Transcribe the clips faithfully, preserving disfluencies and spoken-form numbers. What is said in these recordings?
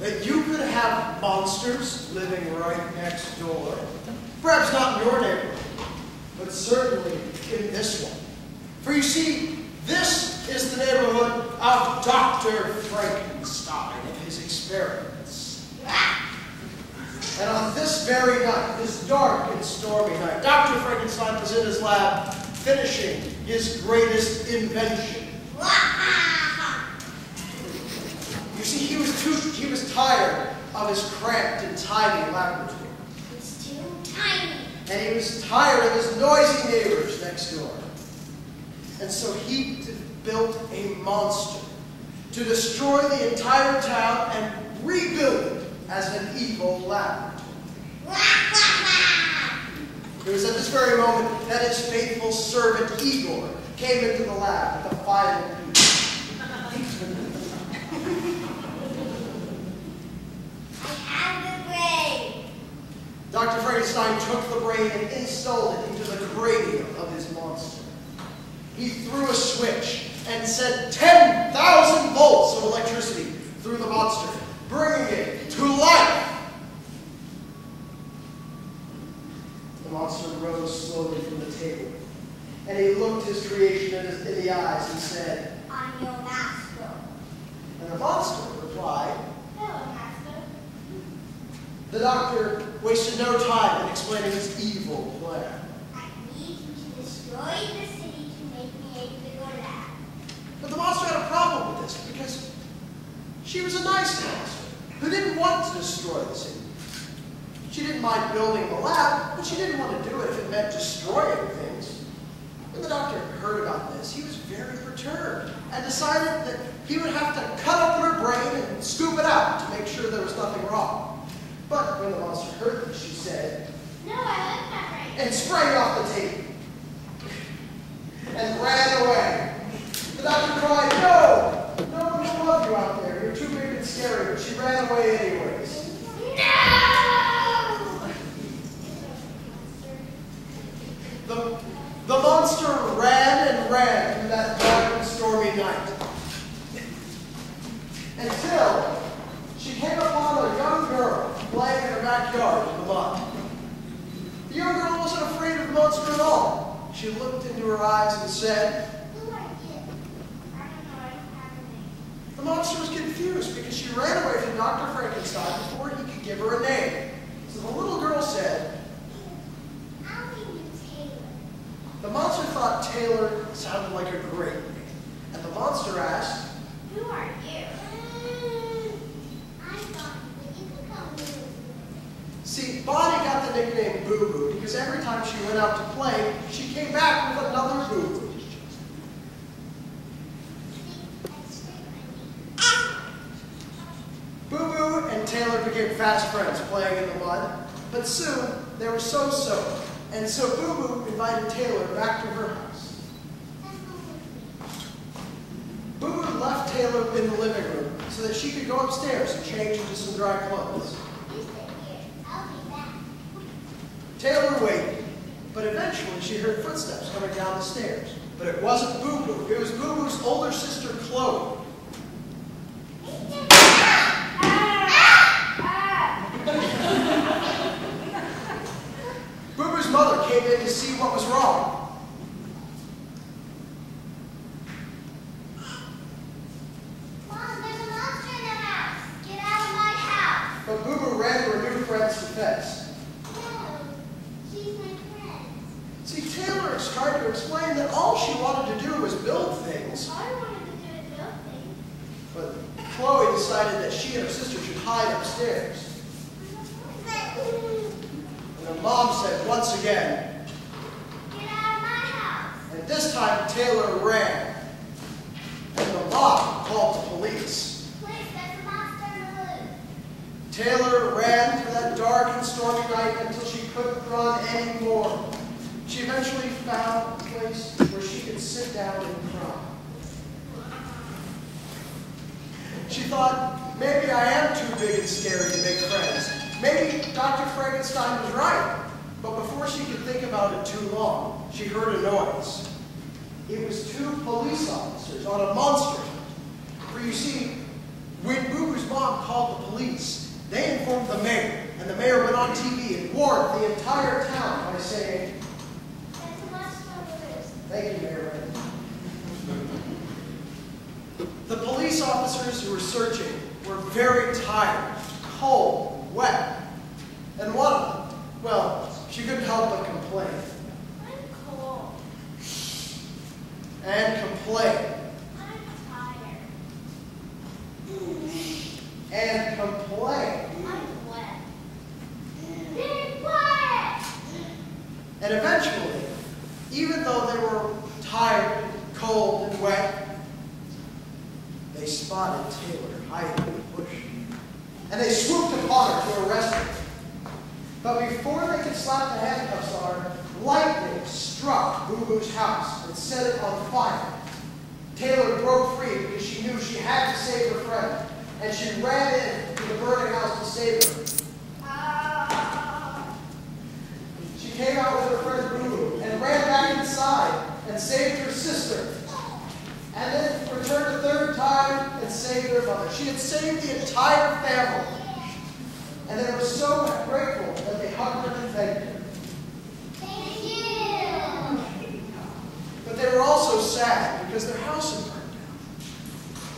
that you could have monsters living right next door, perhaps not in your neighborhood, but certainly in this one. For you see, this is the neighborhood of Doctor Frankenstein and his experiments. And on this very night, this dark and stormy night, Doctor Frankenstein was in his lab finishing his greatest invention. You see, he was too, he was tired of his cramped and tiny laboratory. It's too tiny. And he was tired of his noisy neighbors next door. And so he built a monster to destroy the entire town and rebuild it as an evil laboratory. It was at this very moment that his faithful servant Igor came into the lab with a final piece. Doctor Frankenstein took the brain and installed it into the cranium of his monster. He threw a switch and sent ten thousand volts of electricity through the monster, bringing it to life. The monster rose slowly from the table, and he looked his creation in, his, in the eyes and said, "I'm your master." And the monster replied, "Hello, master." The doctor wasted no time in explaining his evil plan. "I need you to destroy the city to make me a bigger lab." But the monster had a problem with this, because she was a nice monster who didn't want to destroy the city. She didn't mind building the lab, but she didn't want to do it if it meant destroying things. When the doctor heard about this, he was very perturbed and decided that he would have to cut up her brain and scoop it out to make sure there was nothing wrong. But when the monster heard this, she said, "No, I like my brain," and sprang off the table and ran away. The doctor cried, "No! No one will love you out there. You're too big and scary." But she ran away anyways. No! The, the monster ran and ran through that dark and stormy night until she came upon a young girl playing in her backyard in the mud. The young girl wasn't afraid of the monster at all. She looked into her eyes and said, "Who are you? I don't know what's happening." The monster was confused because she ran away from Doctor Frankenstein before he could give her a name. So the little girl said, "I'll name you Taylor." The monster thought Taylor sounded like a great name. And the monster asked, "Who are you?" See, Bonnie got the nickname Boo Boo because every time she went out to play, she came back with another Boo Boo. Boo Boo and Taylor became fast friends playing in the mud, but soon they were so-so, and so Boo Boo invited Taylor back to her house. Boo Boo left Taylor in the living room so that she could go upstairs and change into some dry clothes. Taylor waited, but eventually she heard footsteps coming down the stairs. But it wasn't Boo Boo, it was Boo Boo's older sister, Chloe. Boo Boo's mother came in to see what was wrong. "Mom, there's a monster in the house. Get out of my house." But Boo Boo ran to her new friend's defense. See, Taylor is trying to explain that all she wanted to do was build things. I wanted to do is build things. But Chloe decided that she and her sister should hide upstairs. And her mom said once again, "Get out of my house." And this time Taylor ran. And the mom called the police. "Please, there's a monster in the room." Taylor ran through that dark and stormy night until she couldn't run anymore. She eventually found a place where she could sit down and cry. She thought, "Maybe I am too big and scary to make friends. Maybe Doctor Frankenstein was right." But before she could think about it too long, she heard a noise. It was two police officers on a monster. For you see, When Boober's mom called the police, they informed the mayor, and the mayor went on T V and warned the entire town by saying, "That's the last time it is." Thank you, Mayor Ray. The police officers who were searching were very tired, cold, wet, and one of them, well, she couldn't help but complain. I'm cold. And complain. And complain. I'm wet. Be quiet! And eventually, even though they were tired, cold, and wet, they spotted Taylor hiding in the bush. And they swooped upon her to arrest her. But before they could slap the handcuffs on her, lightning struck Boo Boo's house and set it on fire. Taylor broke free because she knew she had to save her friend. And she ran in to the burning house to save her. Ah. She came out with her friend Boo and ran back inside and saved her sister. And then returned a third time and saved her mother. She had saved the entire family. And they were so grateful that they hugged her and thanked her. Thank you! But they were also sad because their house had burned down.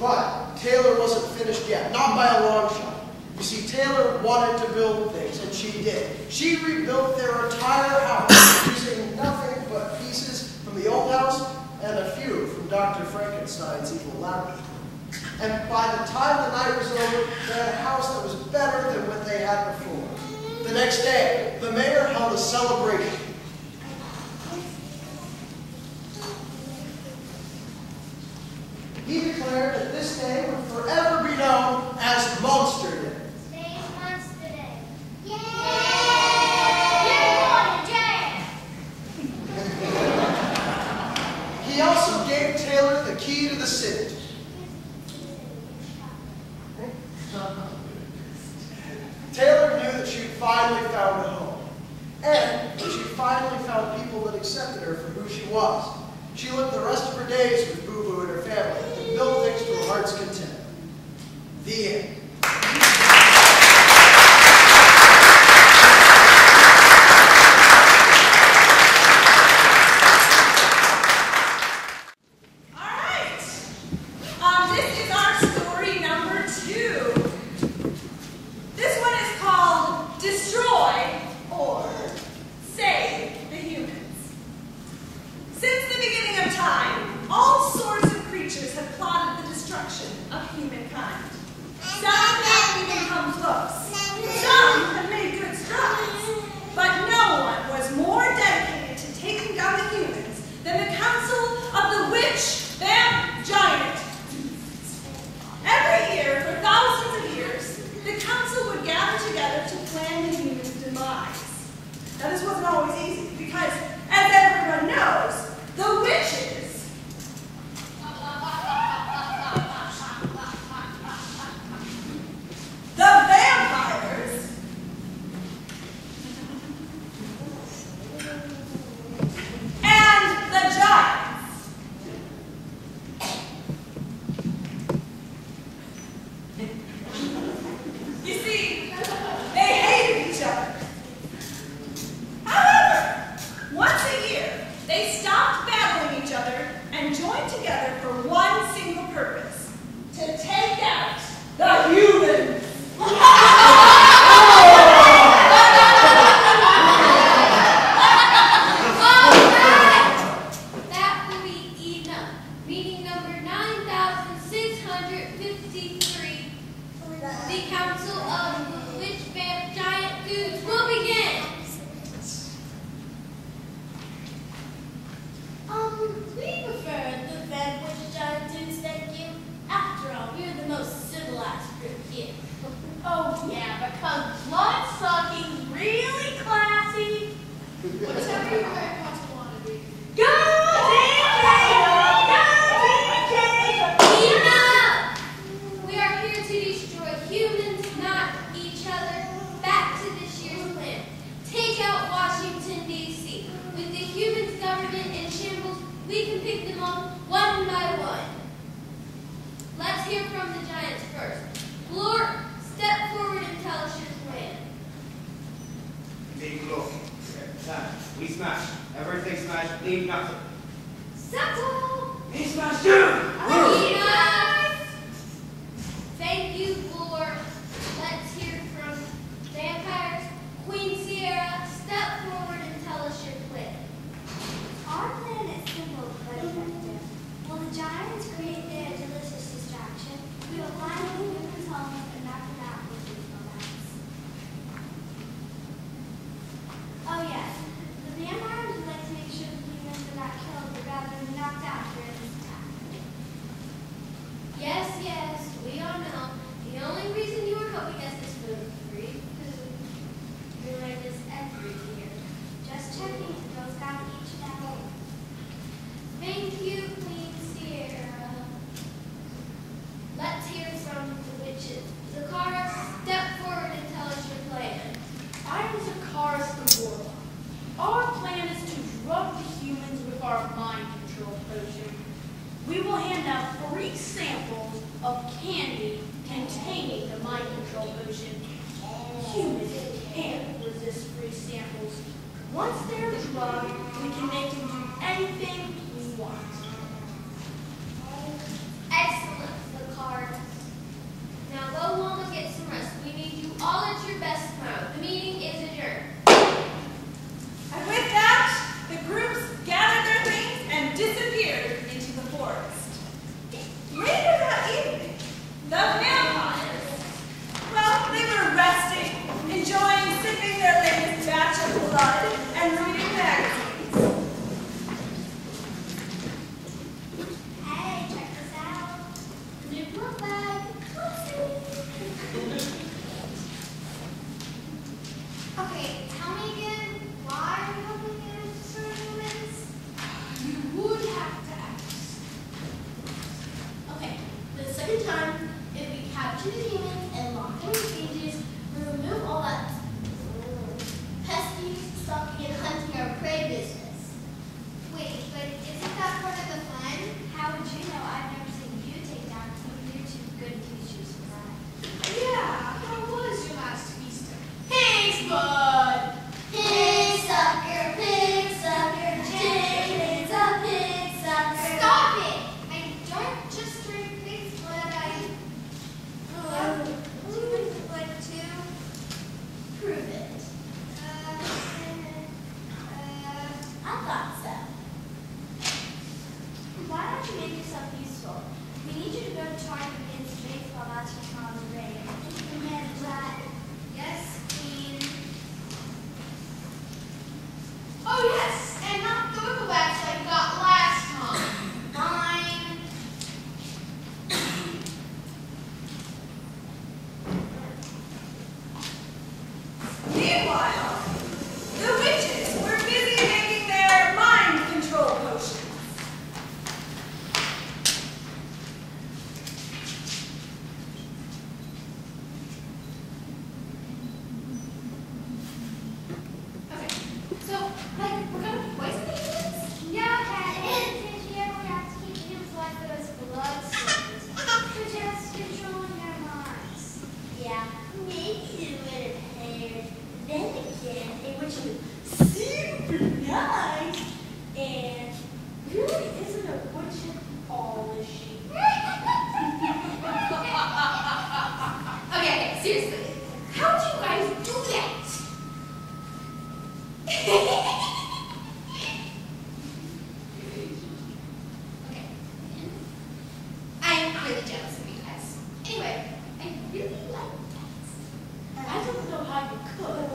But Taylor wasn't finished yet, not by a long shot. You see, Taylor wanted to build things, and she did. She rebuilt their entire house using nothing but pieces from the old house and a few from Doctor Frankenstein's evil laboratory. And by the time the night was over, they had a house that was better than what they had before. The next day, the mayor held a celebration. He declared that this day would forever be known as Monster Day. Today's Monster Day. Yay! Yay! He also gave Taylor the key to the city. Taylor knew that she finally found a home. And that she finally found people that accepted her for who she was. She lived the rest of her days with Boo Boo and her family. Build things to her heart's content. The end. The vampire from the Giants first. Glor, step forward and tell us your plan. Big Glor, time. We smash. Everything smash. Leave nothing. Settle. We smash down. Adidas. Thank you, Glor. Let's hear from Vampires. Queen Sierra, step forward and tell us your plan. Our plan is simple but effective. Will the Giants create their delicious distraction? We will line up the women's homes and knock them out with baseball bats. Oh yes, the vampires would like to make sure the humans are not killed but rather knocked out during this attack. Yes, yes, we all know. The only reason you were helping us is for free, because we learn this every year. Just checking it goes down each and every hole. Thank you, Queen Sierra. Let's hear from the witches. Zakara, step forward and tell us your plan. I am Zakara the Warlock. Our plan is to drug the humans with our mind control potion. We will hand out three samples of candy containing the mind control potion. Humans can't resist free samples. Once they're drugged, we can make them do anything we want. Excellent, the card. Now go home and get some rest. We need you all at your best tomorrow. The meeting is adjourned. And with that, the groups gathered their things and disappeared into the forest. Later that evening, the vampires, well, they were resting, enjoying sipping their latest batch of blood and reading magazines. Hey, check this out. The new book bag. Okay, tell me again, why are you helping me destroy humans? You would have to ask. Okay, the second time, if we capture the humans and lock them in cages, we remove all that pesky, stalking, and hunting our prey business. Wait, but isn't that part of the fun? How would you know? I've never seen you take down some of your two good teachers for that. Yeah, how was your last Easter? Thanks, bud! Pig sucker, pig sucker, pig sucker, pig sucker. Stop it! I don't just drink pig's blood, I love human blood too. Prove it. Uh, uh, I thought so. Why don't you make yourself useful? We need you to go to charge against baseball bats and call the rain. You can manage that. Yes, Queen. Oh yes, and not the whipplebacks I got last time. Mine. Meanwhile, the witches were busy making their mind control potions. Okay, so, like, we're gonna poison the humans? No, Cat, it is here. We have to keep humans like those blood sources. We're just controlling their minds. Yeah, maybe it would have aired. Then again, it was super nice and really isn't a witch at all, is she? Okay, seriously, how do you guys do that? Okay. I'm really jealous of you guys. Anyway, I really like cats. I don't know how you could.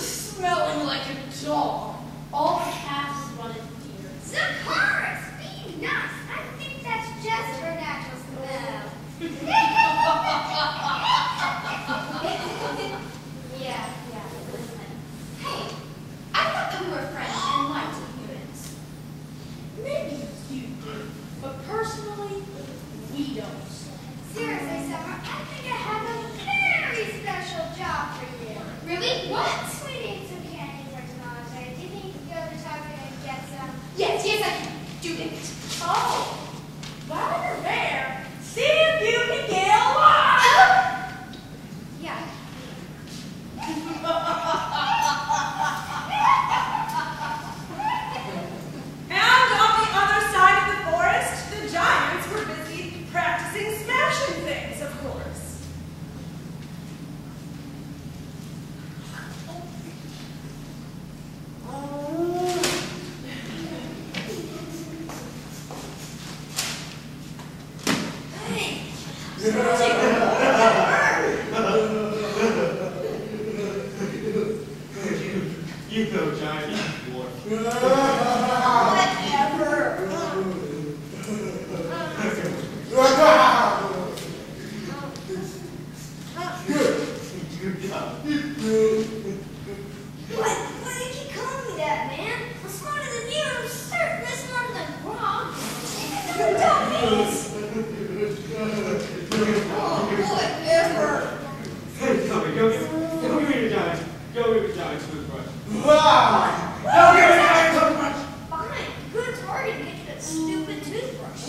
Smelling like a dog. All cats run at deer. Zakara, be nice. I think that's just her natural smell. Yeah, yeah, listen. Hey, I thought that we were friends and liked humans. Maybe you do, but personally, we don't. Seriously, Summer, I think I have a very special job for you. Really? What? We need some candy for tomorrow, so do you think you can go to Target and get some? Yes, yes, I can. Do it. Oh, while you're there, see if you can You go, John. You Whatever. What? Why did you call me that, man? I'm smarter than you. I'm certain there's nothing wrong. You don't mean it. Oh, whatever. Hey, come here. Go here. Go here, John. Go here, John. Wow! Don't give me that toothbrush! Fine, good target to get that stupid toothbrush.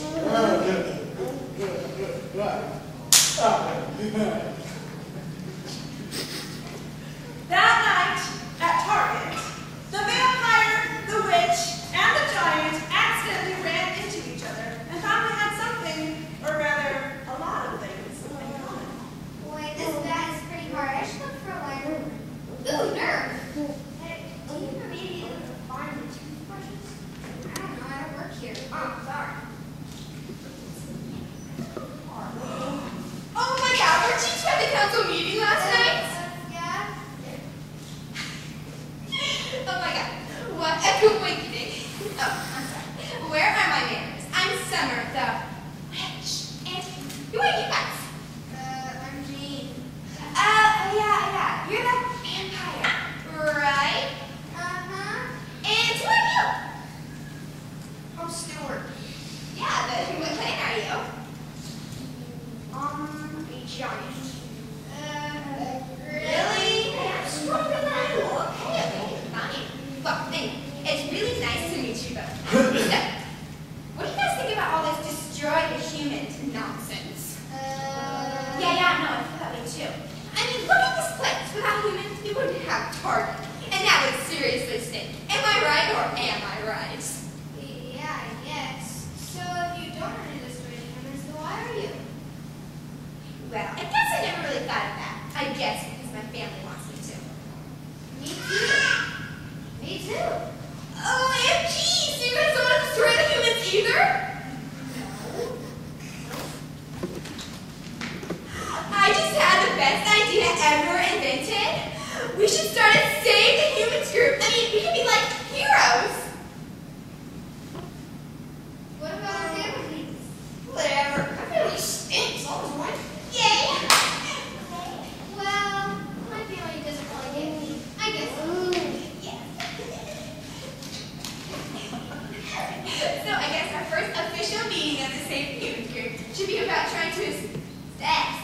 That night at Target, the vampire, the witch, and the giant accidentally ran into each other and found they had something, or rather, a lot of things in common. Boy, this guy is pretty hard. I should look for a lighter. Ooh, nerve! Official meeting of the safe human group should be about trying to assess